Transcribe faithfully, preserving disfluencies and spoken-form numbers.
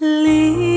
Leave.